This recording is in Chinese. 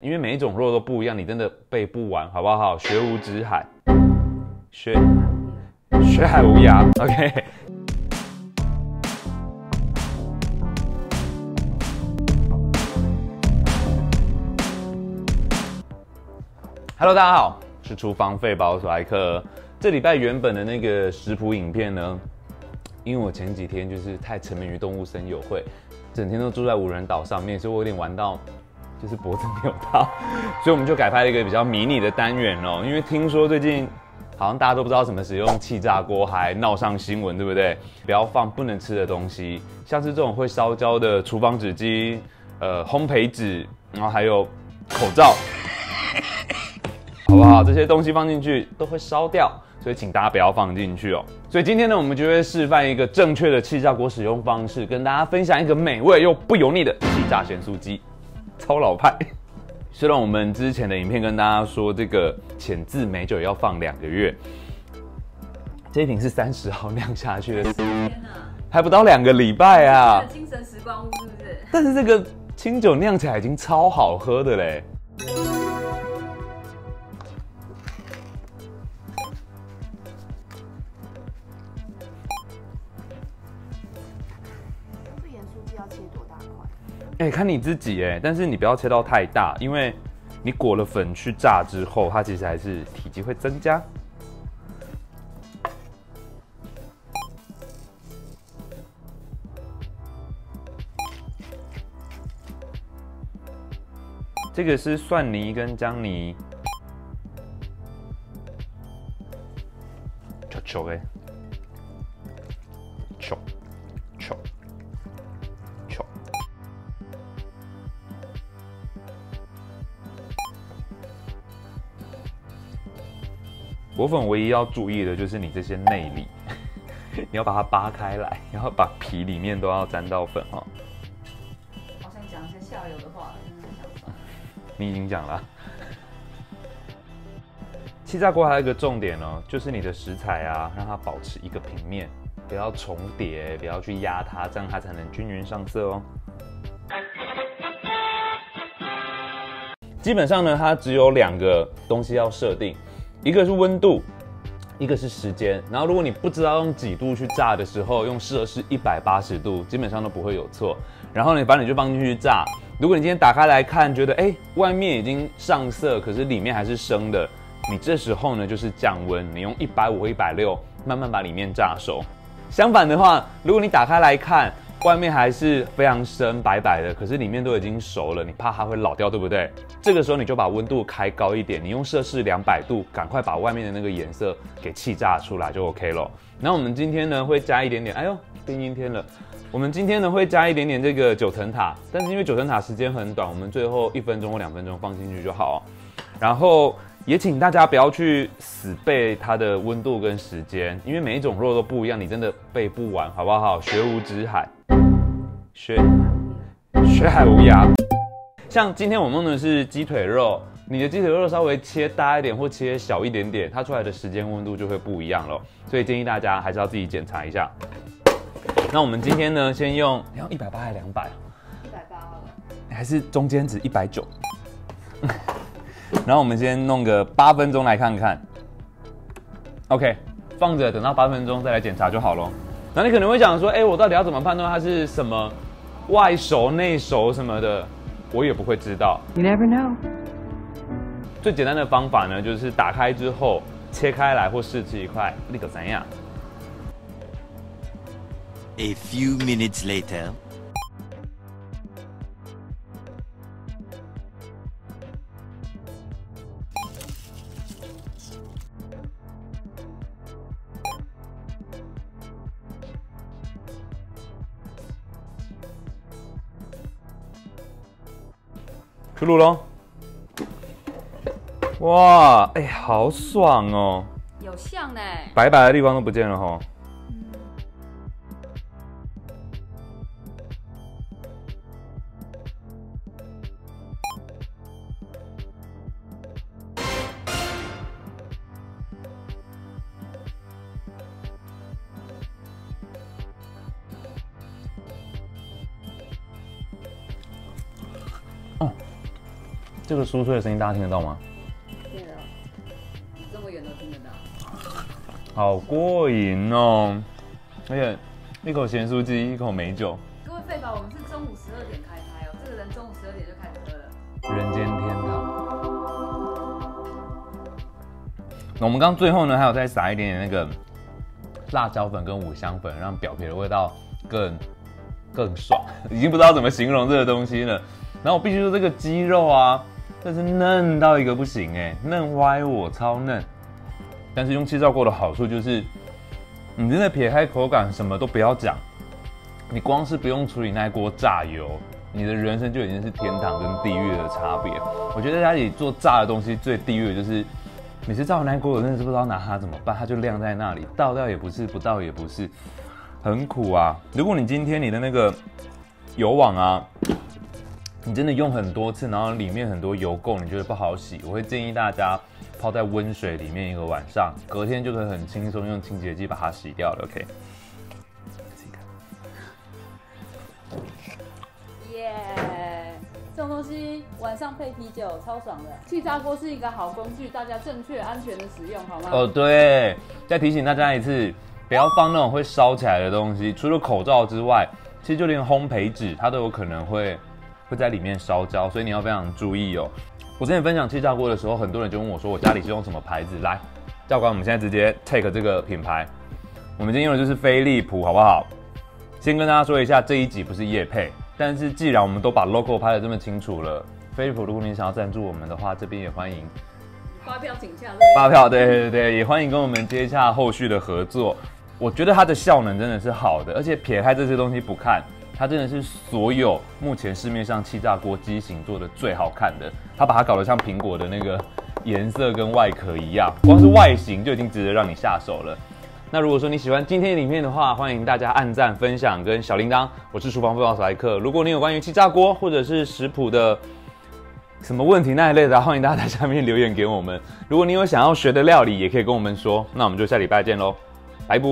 因为每一种肉都不一样，你真的背不完，好不好？学无止海，学海无涯。OK。 Hello， 大家好，是厨房废宝我是来客。这礼拜原本的那个食谱影片呢，因为我前几天就是太沉迷于动物森友会，整天都住在无人岛上面，所以我有点玩到就是脖子扭到，所以我们就改拍了一个比较迷你的单元哦。因为听说最近好像大家都不知道什么使用气炸锅还闹上新闻，对不对？不要放不能吃的东西，像是这种会烧焦的厨房纸巾、烘焙纸，然后还有口罩。 好不好？这些东西放进去都会烧掉，所以请大家不要放进去哦。所以今天呢，我们就会示范一个正确的气炸锅使用方式，跟大家分享一个美味又不油腻的气炸咸酥鸡，超老派。虽然我们之前的影片跟大家说这个浅渍美酒要放2个月，这一瓶是30毫酿下去的，还不到2个礼拜啊！精神时光屋是不是？但是这个清酒酿起来已经超好喝的嘞。 哎、欸，看你自己哎、欸，但是你不要切到太大，因为你裹了粉去炸之后，它其实还是体积会增加。这个是蒜泥跟姜泥，球球哎，球球。 裹粉唯一要注意的就是你这些内里，你要把它扒开来，然后把皮里面都要沾到粉哦。好想讲一些下流的话，你已经讲了。气炸锅还有一个重点哦，就是你的食材啊，让它保持一个平面，不要重叠，不要去压它，这样它才能均匀上色哦。 基本上呢，它只有2个东西要设定，一个是温度，一个是时间。然后如果你不知道用几度去炸的时候，用摄氏180度，基本上都不会有错。然后你反正就放进去炸。如果你今天打开来看，觉得哎、欸、外面已经上色，可是里面还是生的，你这时候呢就是降温，你用150或160慢慢把里面炸熟。相反的话，如果你打开来看，外面还是非常生白白的，可是里面都已经熟了，你怕它会老掉，对不对？ 这个时候你就把温度开高一点，你用摄氏200度，赶快把外面的那个颜色给气炸出来就 OK 了。那我们今天呢会加一点点，哎呦，变阴天了。我们今天呢会加一点点这个九层塔，但是因为九层塔时间很短，我们最后1分钟或2分钟放进去就好。然后也请大家不要去死背它的温度跟时间，因为每一种肉都不一样，你真的背不完，好不好？学无止海，学海无涯。 像今天我们用的是鸡腿肉，你的鸡腿肉稍微切大一点或切小一点点，它出来的时间温度就会不一样了，所以建议大家还是要自己检查一下。那我们今天呢，先用你要180还是200？ 180，还是中间值190？然后我们先弄个8分钟来看看。OK， 放着等到8分钟再来检查就好咯。那你可能会想说，哎、欸，我到底要怎么判断它是什么外熟内熟什么的？ 我也不会知道。You never know。最简单的方法呢，就是打开之后切开来或试吃一块，立刻怎样 ？A few minutes later。出炉喽！哇，哎、欸，好爽哦！有像呢，白白的地方都不见了吼。嗯、这个酥脆的声音大家听得到吗？对啊，这么远都听得到。好过瘾哦！而且一口咸酥鸡，一口美酒。各位废宝，我们是中午12点开拍哦，这个人中午12点就开始喝了。人间天堂。那我们刚最后呢，还有再撒一点点那个辣椒粉跟五香粉，让表皮的味道更爽，已经不知道怎么形容这个东西了。然后我必须说，这个鸡肉啊，真是嫩到一个不行哎，嫩歪我，超嫩。但是用气炸锅的好处就是，你真的撇开口感什么都不要讲，你光是不用处理那一锅炸油，你的人生就已经是天堂跟地狱的差别。我觉得在家里做炸的东西最地狱的就是。每次炸完那锅，我真的是不知道拿它怎么办，它就晾在那里，倒掉也不是，不倒也不是，很苦啊！如果你今天你的那个油网啊，你真的用很多次，然后里面很多油垢，你觉得不好洗，我会建议大家泡在温水里面一个晚上，隔天就可以很轻松用清洁剂把它洗掉了。OK。这种东西晚上配啤酒超爽的，气炸锅是一个好工具，大家正确安全的使用，好吗？哦，对，再提醒大家一次，不要放那种会烧起来的东西，除了口罩之外，其实就连烘焙纸它都有可能会在里面烧焦，所以你要非常注意哦。我之前分享气炸锅的时候，很多人就问我说，我家里是用什么牌子？来，教官，我们现在直接 take 这个品牌，我们今天用的就是飞利浦，好不好？先跟大家说一下，这一集不是业配。但是既然我们都把 logo 拍得这么清楚了，飞利浦，如果你想要赞助我们的话，这边也欢迎。发票请下。发票，对，也欢迎跟我们接洽后续的合作。我觉得它的效能真的是好的，而且撇开这些东西不看，它真的是所有目前市面上气炸锅机型做的最好看的。它把它搞得像苹果的那个颜色跟外壳一样，光是外形就已经值得让你下手了。那如果说你喜欢今天的影片的话，欢迎大家按赞、分享跟小铃铛。我是厨房废宝史莱克。如果你有关于气炸锅或者是食谱的什么问题那一类的，欢迎大家在下面留言给我们。如果你有想要学的料理，也可以跟我们说。那我们就下礼拜见喽，拜拜。